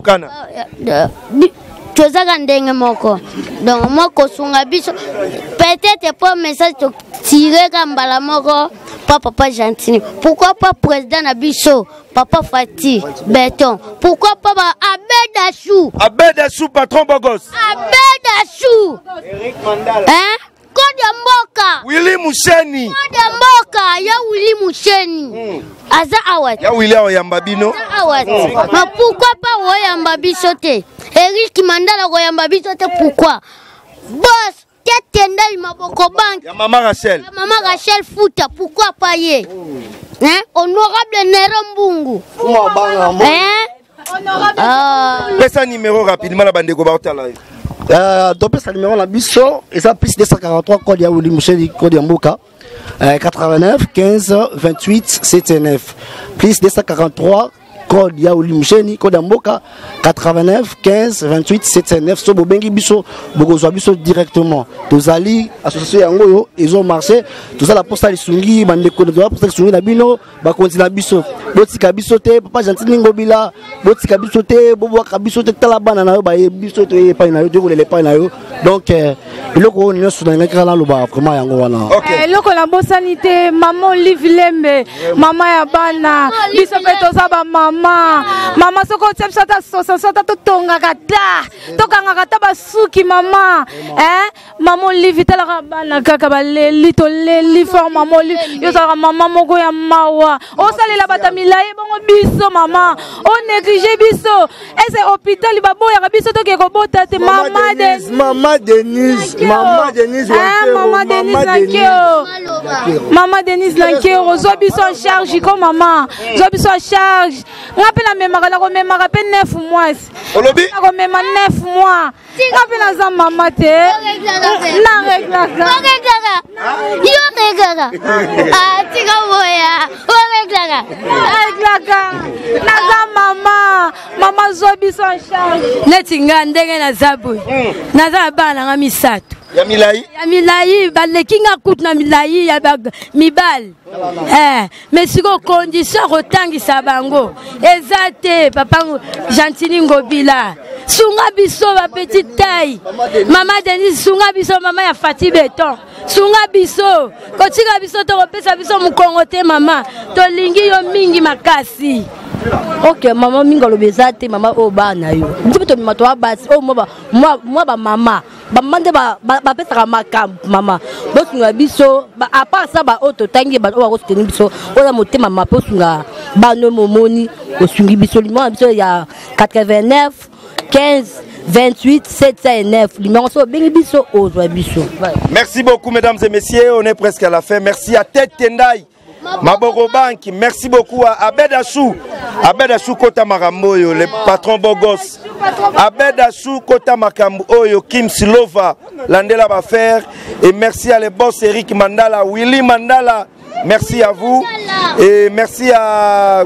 tu as gagné moko donc moko sunga biso peut-être pas message to tirer kambala moko papa Gentiny. Pourquoi pas président Abisso, papa Fatih, Béton? Pourquoi pas Abed Asou? Abed Asou, patron Bogos. Abed Asou. Eric Mandala. Hein? Kondé Moka. Willy Muscheni. Kondé Moka, ya Willy Muscheni. Aza Awat. Ya Willy Oyambabino. Aza Awat. Mais pourquoi pas Oyambabi sauté? Eric Mandala Oyambabi sauté pourquoi? Boss. Maman Rachel. Maman Rachel Fouta, pourquoi pas y hein? Honorable Nérumbungo. Hein? Honorable. Pèse un numéro rapidement la bande de Gobarta là. Donc pèse un numéro la bisso et ça plus 243 code ya Willy Muscheni code ya Mboka 89 15 28 79 plus 243 code ya Willy Muscheni code ya Mboka 89 15 28 79 so bobengi biso bokozwa biso directement tozali association yango yo ezo marché toza la poste lisungi bande ko doa poste lisungi na bino bakonzi na biso botika biso te papa Gentiny Ngobila botika biso te bobwaka biso te tala bana na yo ba biso to e pa na yo de kolele pa na yo donc biloko oni nyoso na ngaka la loba vraiment yango wana eloko la bosanité maman Olive Lembe mama ya bana biso pe toza ba mama mama soko tsepsa ta sata totonga kata tokanga kata basuki mama hein maman Olive tala rabana kaka baleli to leli for maman Olive yo sara mama moko ya mawa o sale la batami milaye bongo biso maman on néglige biso et c'est hôpital babo ya biso to ke kobota te maman Denise maman Denise maman Denise lankeo zo biso en charge comme maman zo biso en charge on appelle la même la même rappelle 9 mois on lobi on même 9 mois appelle la maman te maman Zobi s'en charge. Netinga ndenge na zabu. Na zaba na misato. Ya milayi ba lekinga kutu na milayi ya ba mibal. Eh, mais siko condition rotangisa bango. Ezate papa Gentiny Ngobila. Sunga biso ba petite taille. Maman Denise sunga biso maman ya Fati Beton. Sunga biso. Kotika biso to pesa biso mukongo te maman. To lingi yo mingi makasi. Ok, maman mingalo bezate maman o ba na yo. Ndipeto mi matoa ba o moi ba maman. Ba mande ba pesa makam maman. Bosunga biso ba apa sa ba auto tangi ba o akoteni biso. Ola motema maman posunga ba no momoni osungi biso limo biso ya 89 15 28 709 l'imenso biso ozwa biso. Merci beaucoup mesdames et messieurs, on est presque à la fin. Merci à Tete Tendai. Maboro Bank, merci beaucoup à Abed Asou. Abed Asou Kota Maramoyo, le patron Bogos. Abed Asou Kota Makamboyo, Kim Silova, Landela Bafer. Et merci à les boss Eric Mandala, Willy Mandala. Merci à vous. Et merci à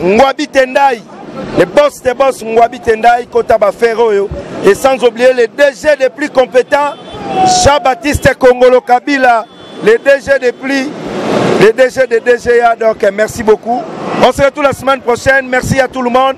Ngwabi Tendai. Les boss des boss Ngwabi Tendai, Kota Baferoyo. Et sans oublier les DG les plus compétents, Jean-Baptiste Kongolo Kabila, les DG des plus. Les DG de DGA, donc merci beaucoup. On se retrouve la semaine prochaine. Merci à tout le monde.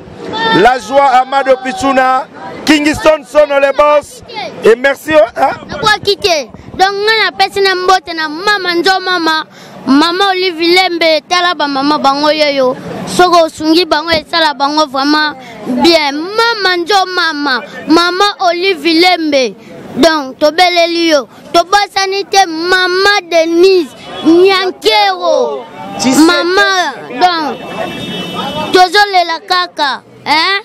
La joie Amado Pichuna, Kingston son les boss. Et merci. Donc on appelle ça Maman Njo Mama, Maman Olive Lembe, Talaba Maman Bangoyoyo. Soko sungi bango et ça la bango vraiment bien. Maman Njo Mama, Maman Olive Lembe. Donc, to belle lieu, to bonne sanité, maman Denise, Nyankero, maman, donc, tozole la kaka, hein?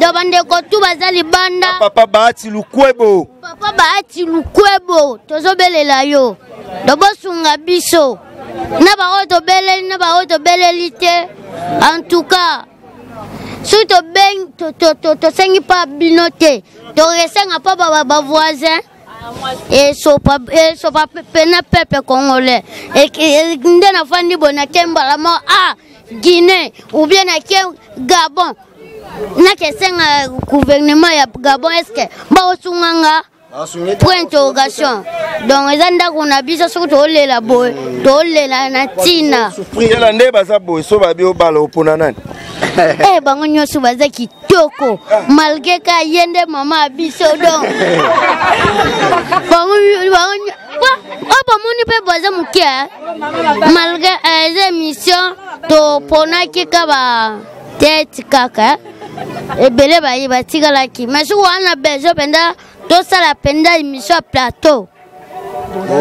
Devant kotu bazali banda. Papa baati lukwebo. Papa baati lukwebo, tozo belle la yo. Dobosunga biso, naba auto belle lité. En tout cas. Si tu ben to sengi pas binoté, tu resenga pas baba voisin et so pas peuple congolais et ndena fandi bona kemba la mort à Guinée ou bien à Gabon. Na kesenga gouvernement ya Gabon est-ce que ba osunganga point d'interrogation. Donc les gens qu'on a besoin surtout les labos, les natina. Souffrir la nez basa boy, so babi au bal au ponanan. Eh bango nyosu baza ki toko, malgré ka yende mama biso donc. Bango oh bango ni pe baza mukia. Malgré les émissions, to ponaki kaba tete kaka. Et belle bayi batika la ki. Mais si on a besoin pendant tout ça la penda émission plateau.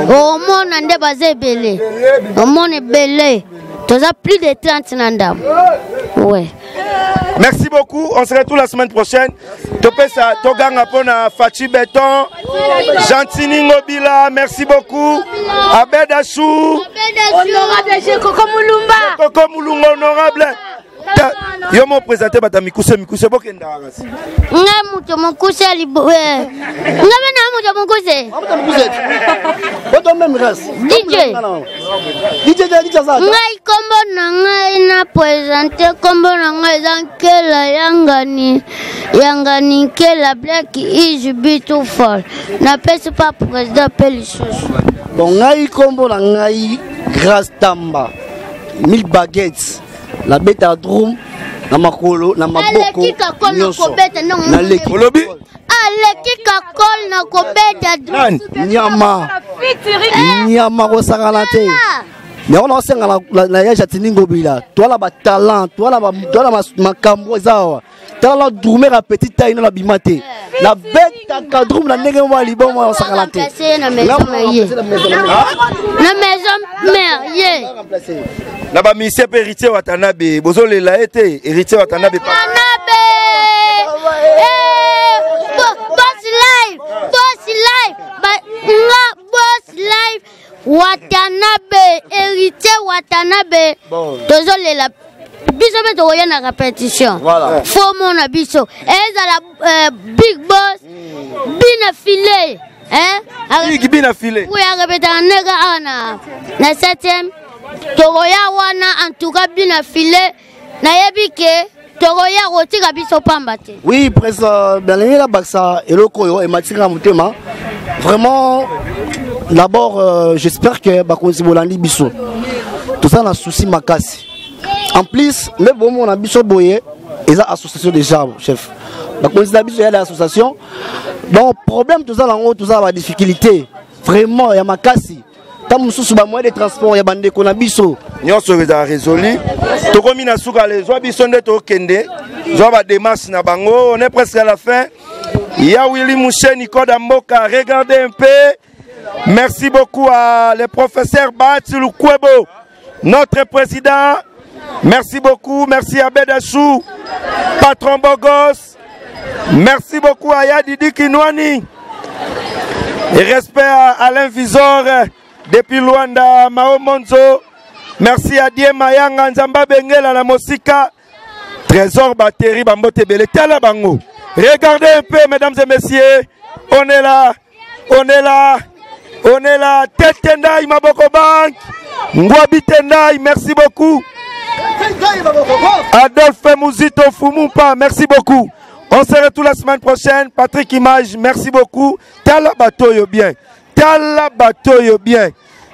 Au monde on est basé belé. Au monde est belé. Tu as plus de 30 nandam. Ouais. Merci beaucoup. On se retrouve la semaine prochaine. Topé ça toganga pona Fati Beton. Gentiny Ngobila, merci beaucoup. Abed Asou. Honorable Jekoko Mulumba. Jekoko Mulumba honorable. Yo m'ont présenté bata mikuse bokenda ngasi. Ngamuto mokuse libo. Ngamena muto mokuse. Amuto mokuse. Boto même ras. DJ. DJ ça. Ngai kombo na ngai na présenté kombo na ngai zankela yangani. Yangani ke la black is beautiful. Na pèse pas président pelle chose. Bon ngai kombo na ngai grâce tamba. 1000 baguettes. La bête à drum, la macolo, la maboko, la leki, olobi, nyama, nyama rosagalate. Mais on enseigne la Gentiny Ngobila. Toi là bas talent, toi là bas ma cambo zawa. Talent drummer à petite taille dans la bimate. La bête à Kadroum, la nègre moi, liban moi, on s'en la maison mère. La famille c'est héritier Watanabe. Bozo l'a été héritier Watanabe. Boss life Watanabe héritier Watanabe. Désolé la biso mais on voyait la répétition. Voilà. Faut mon abisso. Et la big boss bien affilé, hein? Big bien affilé. Oui, à répéter en nègre ana. La septième. Togoya wana en tout cas bien affilé. Na yebike. Togoya roti kabiso pambate. Oui, président. Bien les la baxa et le koyo et matika mutema. Vraiment, d'abord, j'espère que Bakonzi Bolandi Bissot, tout ça n'a souci ma casse. En plus, mais bon, on a Bissot Boye, et ça, association déjà, chef. Bakonzi Bissot, il y a l'association. Donc, problème, tout ça, là, tout ça, la difficulté. Vraiment, il y a ma casse. Tant que sous moyen de transport, il y a des gens qui sont résolus. On est presque à la fin. Il y a Willy Muscheni, regardez un peu. Merci beaucoup à le professeur Batilou Kwebo, notre président. Merci beaucoup. Merci à Abed Asou, patron Bogos. Merci beaucoup à Yadidi Kinwani. Et respect à Alain Visor depuis Luanda, Mao Monzo. Merci à Die Mayanga, Nzamba Bengela, la Mosika. Trésor Bateri, Bambote Bele, Tala Bango. Regardez un peu, mesdames et messieurs. On est là. On est là. On est là. Tetendai Maboko Bank. Ngwabi Tendai, merci beaucoup. Adolphe Mouzito Fumumpa, merci beaucoup. On se retrouve la semaine prochaine. Patrick Image, merci beaucoup. Tala Batoyo bien. Tala Batoyo bien.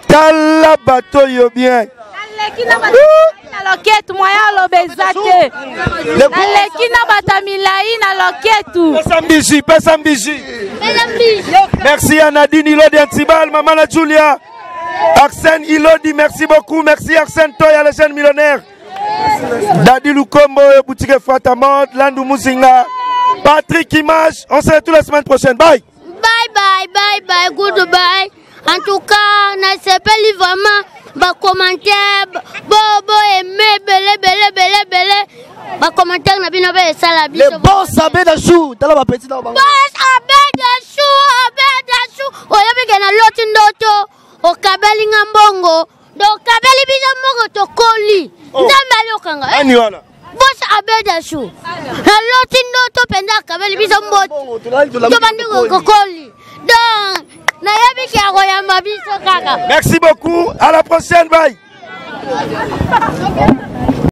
Tala Batoyo bien. Merci à Nadine Ilodi Antibal, Maman la Julia, Arsène Ilodi, merci beaucoup, merci Arsène Toya, les jeunes millionnaires, Dadi Lukombo, Boutique Fatamond, Landou Muzinga, Patrick Image, on se retrouve la semaine prochaine, bye! Bye bye, bye bye, goodbye, en tout cas, on s'appelle vraiment. Bah commentaire, bobo aimé, belé. Bah commentaire n'a bien avec salabi. Le boss Abed Asou, t'as la petite d'abord. Boss Abed Asou. Oh y'a bien un lot d'indoto, au kabeli ngambongo, donc kabeli bizamongo to koli. N'aime pas le kanga. Aniola. Boss Abed Asou. Un lot d'indoto pendant kabeli bizamongo. To bandingo koli. Donc merci beaucoup, à la prochaine, bye.